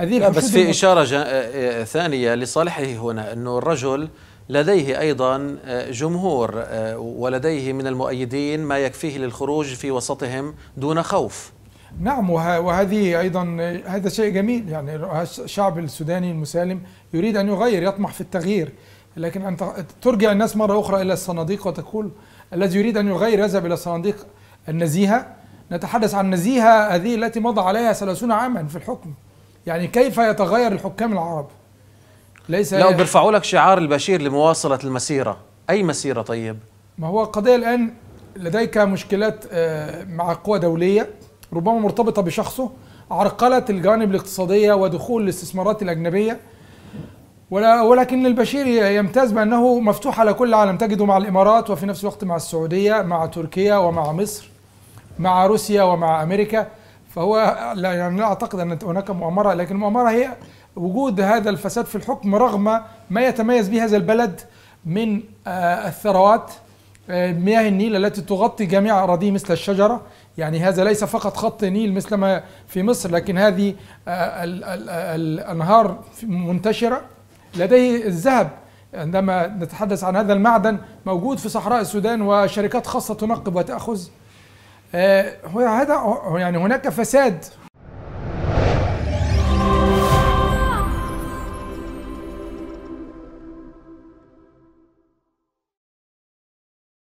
هذه بس في إشارة ثانية لصالحه هنا، أنه الرجل لديه أيضا جمهور ولديه من المؤيدين ما يكفيه للخروج في وسطهم دون خوف. نعم، وهذه أيضا هذا شيء جميل، يعني الشعب السوداني المسالم يريد أن يغير، يطمح في التغيير، لكن أن ترجع الناس مرة أخرى إلى الصناديق وتقول الذي يريد أن يغير يذهب إلى الصناديق النزيهة. نتحدث عن النزيهة هذه التي مضى عليها 30 عاما في الحكم، يعني كيف يتغير الحكام العرب؟ ليس لو بيرفعوا لك شعار البشير لمواصلة المسيرة، أي مسيرة طيب؟ ما هو قضية الآن لديك مشكلات مع قوى دولية ربما مرتبطة بشخصه، عرقلة الجانب الاقتصادية ودخول الاستثمارات الأجنبية، ولكن البشير يمتاز بأنه مفتوح على كل العالم، تجده مع الإمارات وفي نفس الوقت مع السعودية، مع تركيا ومع مصر، مع روسيا ومع أمريكا. فهو لا، يعني لا أعتقد أن هناك مؤامرة، لكن المؤامرة هي وجود هذا الفساد في الحكم رغم ما يتميز به هذا البلد من الثروات، مياه النيل التي تغطي جميع أراضيه مثل الشجرة. يعني هذا ليس فقط خط نيل مثلما في مصر، لكن هذه الأنهار منتشرة. لديه الذهب، عندما نتحدث عن هذا المعدن موجود في صحراء السودان وشركات خاصة تنقب وتأخذ. هذا يعني هناك فساد